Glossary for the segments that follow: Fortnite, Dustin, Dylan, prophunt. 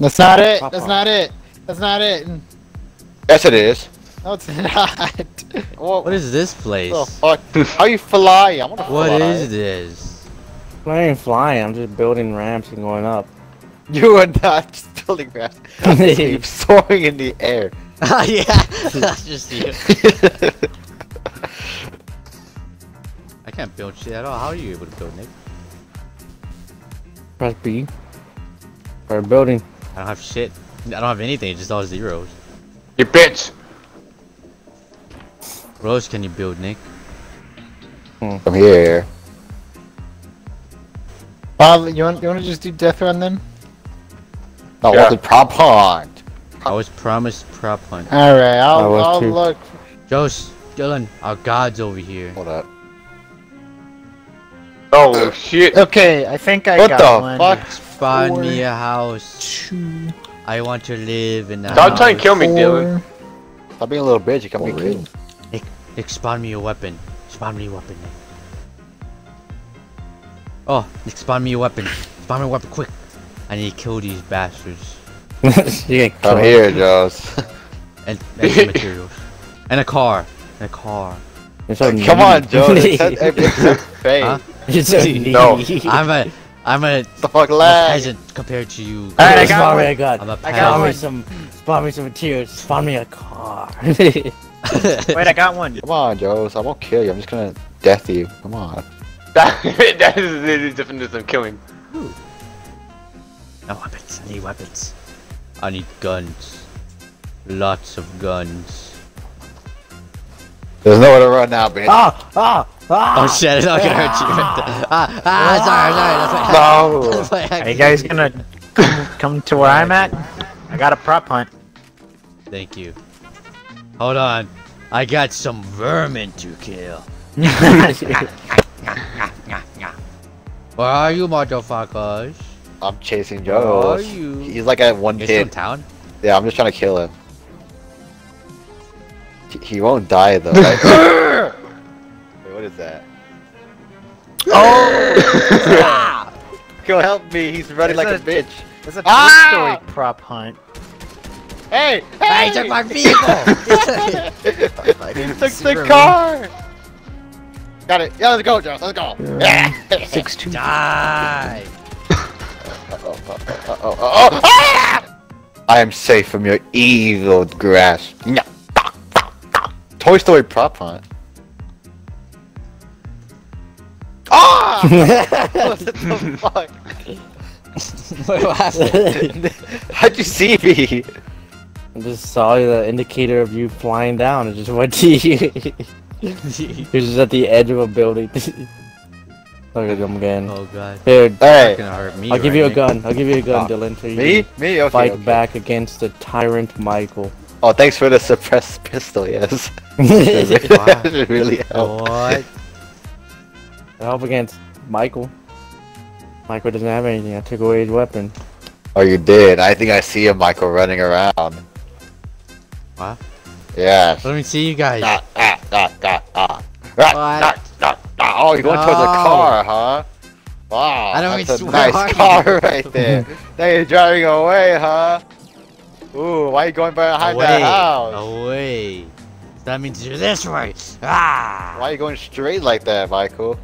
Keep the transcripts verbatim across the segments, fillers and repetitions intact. That's not it. Papa. That's not it. That's not it. Yes, it is. No, it's not. What, what is this place? Oh, fuck. How you fly? I wanna fly. What is this? I ain't flying. I'm just building ramps and going up. You are not just building ramps. You're soaring in the air. Oh, yeah. That's just you. I can't build shit at all. How are you able to build, Nick? Press B. For building. I don't have shit. I don't have anything. It's just all zeros. You bitch! What else can you build, Nick? Hmm. From here. Bob, uh, you want you want to just do death run then? Oh, yeah. What's prop hunt? I was promised prop hunt. All right, I'll, I'll look. Josh, Dylan, our god's over here. Hold up. Oh shit! Okay, I think I what got one. What the fuck? Find Four, me a house. Two. I want to live in a Don't house. Try and kill me, Four. Dylan. I'll be a little bitch. You can't be killed. Nick, Nick, spawn me a weapon. Spawn me a weapon, Nick. Oh, Nick, spawn me a weapon. Spawn me a weapon, quick. I need to kill these bastards. You can't come here, Joss. And, and some materials. And a car. And a car. Hey, come on, Joss. Huh? No. I'm a... I'm a, the fuck lag. a peasant compared to you. Alright, I got one. I got I'm a I got one. Some, spawn me some tears. Spawn me a car. Wait, I got one. Come on, Joes. I won't kill you. I'm just gonna death you. Come on. That, that is the definition of killing. Ooh. No weapons. I need weapons. I need guns. Lots of guns. There's nowhere to run now, bitch. Ah! Ah! Ah, oh shit, it's not gonna ah, hurt you. Ah, ah, sorry, sorry, that's what happened. Are you guys gonna come to where I'm at? I got a prop hunt. Thank you. Hold on. I got some vermin to kill. Where are you, motherfuckers? I'm chasing Joe. Where are you? He's like at one hit. He's in town? Yeah, I'm just trying to kill him. He won't die though, right? What is that? Oh! Go help me, he's running it's like a, a bitch. It's a ah! two-story prop hunt. Hey! Hey! He took my vehicle! He took the car! Got it. Yeah, let's go, Josh, let's go. Yeah. Six, two, die! Uh-oh, uh-oh, uh-oh, uh-oh. Ah! I am safe from your evil grasp. Toy Story prop hunt. Ah! What the fuck? What happened? How'd you see me? I just saw the indicator of you flying down and just went to you. You're just at the edge of a building. Look at him again. Oh god. Dude, hey. Gonna hurt me, I'll right give you a gun. I'll give you a gun, oh. Dylan. So me? Me? Okay, fight okay. back against the tyrant Michael. Oh, thanks for the suppressed pistol, yes. It really helped. What? Help against Michael. Michael doesn't have anything. I took away his weapon. Oh, you did. I think I see him, Michael, running around. What? Yeah. Let me see you guys. Ah, ah, ah, ah, ah. Ah, ah, ah. Oh, you're going oh. towards the car, huh? Wow, I don't that's a nice car right there. Now you're driving away, huh? Ooh, why are you going behind away. that house? Away. That means you're this way. Ah! Why are you going straight like that, Michael?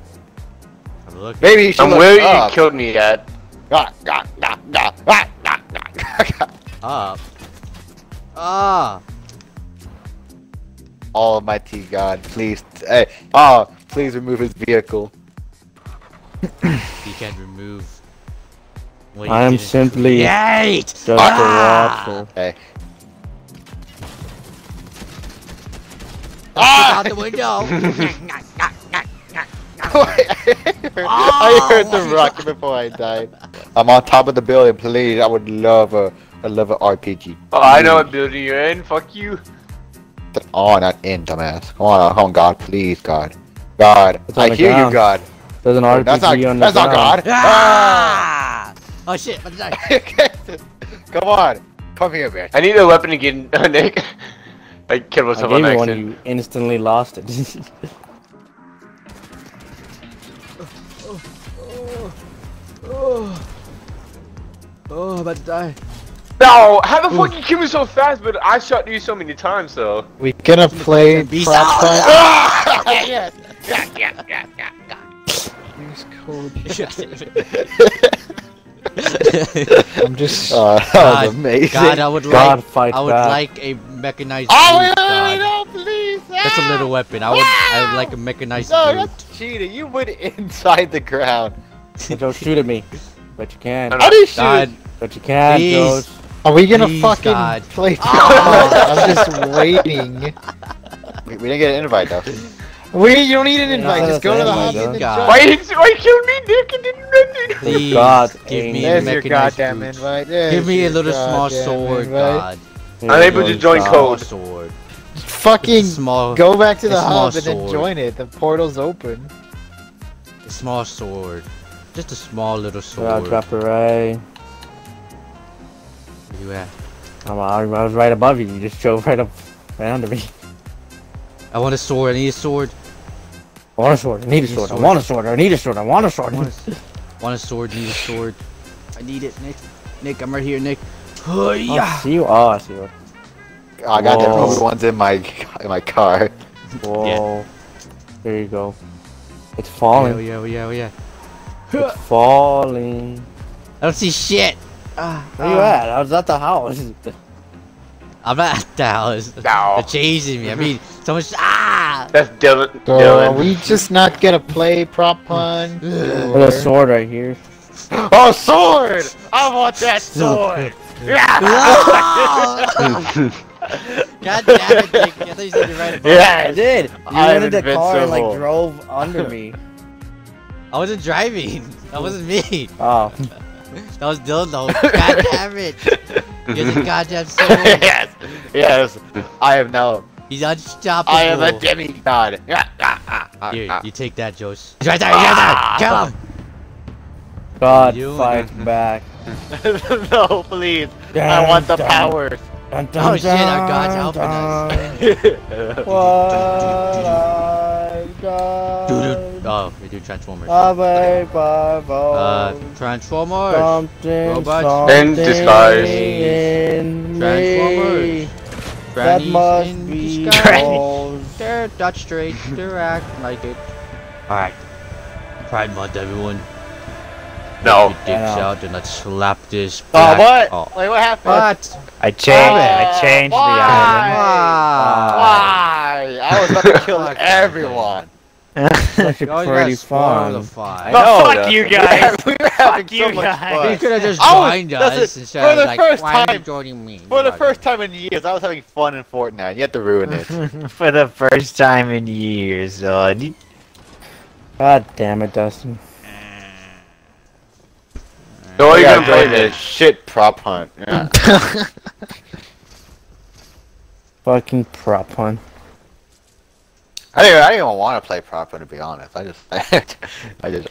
Baby, you and where up. you killed me at? Ah, ah, ah, ah, ah, ah, ah, ah. Up. Ah. Almighty God, please. Hey, oh, please remove his vehicle. He can't remove. What I am simply. Create. Just ah. a raffle. Hey. Ah! Out the window. I heard the rocket before I died. I'm on top of the building, please. I would love a, I love an R P G. Oh, I know what building you're in. Fuck you. Oh, not in, dumbass. Come on, oh God, please, God, God. I hear ground. you, God. There's an R P G that's not, on the That's ground. not God. Ah! Oh shit! Come on, come here, man. I need a weapon again, Nick. I killed myself on accident. I gave you one, you instantly lost it. Oh, oh, oh, I'm about to die. No, how the fuck you kill me so fast, but I shot you so many times, though. We gonna play Beast Prop Fight? Yes, yes, yes, yes, yes. Use code. I'm just. Uh, that God, was amazing. God, I would God like. Fight I would back. like a mechanized. Oh boot, no, no, please! Ah! That's a little weapon. I would. Ah! I would like a mechanized. No, boot. That's cheating. You went inside the ground. So don't shoot at me, but you can. I didn't shoot. God. But you can, Josh. Are we gonna Please, fucking God. play? Oh. I'm just waiting. We, we didn't get an invite though. We you don't need an invite. No, just go to the hobby. And why you why killed me, Dick? And didn't Please, God, give me There's your goddamn invite. There's give me a little small sword, invite. God. I'm able to join code. Sword. Fucking small. Go back to the hub sword. and then join it. The portal's open. The small sword, just a small little sword. I'll drop a ray. You at? I'm, I was right above you. You just drove right up, right under me. I want a sword. I need a sword. I want a sword. I need a sword. I want a sword. I need a sword. I want a sword. I want a sword. Need a sword. I need it, Nick. Nick, I'm right here, Nick. Oh, yeah. See you. Oh, I see you. Oh, I got Whoa. that one's in my in my car. Whoa. Yeah. There you go. It's falling. Yeah, yeah, yeah, yeah. It's falling. I don't see shit. Uh, Where you uh, at? I was at the house. I'm not at the house. No. They're chasing me. I mean, someone's. Ah! That's Dylan. So, Dylan. Are we just not gonna play prop pun? There's a sword right here. Oh, sword! I want that sword! God damn it, Dick. I thought you said you right above Yeah, me. I did. You I went in the car and like drove under me. I wasn't driving. That wasn't me. Oh. That was Dylan though. God damn it! You're the goddamn soul. Yes, yes. I am now. He's unstoppable. I am a demigod. Here, you take that, Josh. He's right there. Ah! He's right there. Kill him. God, you fight back. No, please. Dun, I want the dun, power. Dun, dun, dun, oh shit! Our God's helping dun, us. What? God. Oh, we do Transformers. Uh, Transformers! Something, robots! Something in disguise! In Transformers! Grannies that must in be disguise! They're not straight, they're acting like it. Alright. Pride Month, everyone. No. Get your dicks out and let's slap this back. Oh, what? Oh. Wait, what happened? What? I changed oh, I changed why? the item. Why? Why? I was about to kill everyone. That's pretty fun. The fuck no, you guys! We were having fuck so much guys. fun. You could have just joined us instead for the like, first why time, are you joining me? For the first time in years, I was having fun in Fortnite. You had to ruin it. For the first time in years, God. God damn it, Dustin. So all you gotta play this shit prop hunt. Yeah. Fucking prop hunt. I didn't, I didn't even want to play proper, to be honest. I just... I just...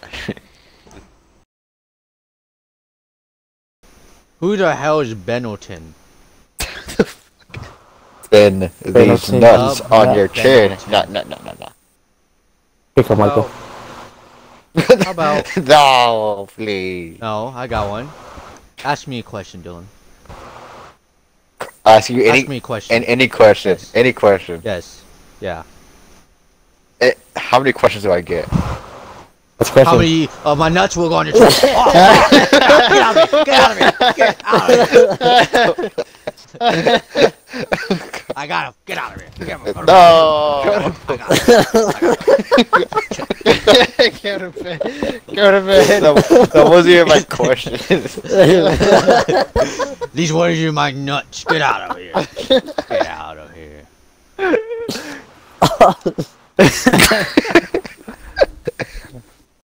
Who the hell is Benelton? Ben, these nuts oh, on no, your chin. No, no, no, no, no. Pick up, Michael. How about... No, please. No, I got one. Ask me a question, Dylan. Ask you any... Ask me a question. An, any question. Yes. Any question. Yes. Yeah. It, how many questions do I get? What's question? How many of uh, my nuts will go on your tree? Oh, get out of here! Get out of here! Get out of here! I got him! Get out of here! Get him! No! Go to bed! Go to bed! That wasn't even my question. These words are my nuts. Get out of here! Get out of here! Ha ha ha.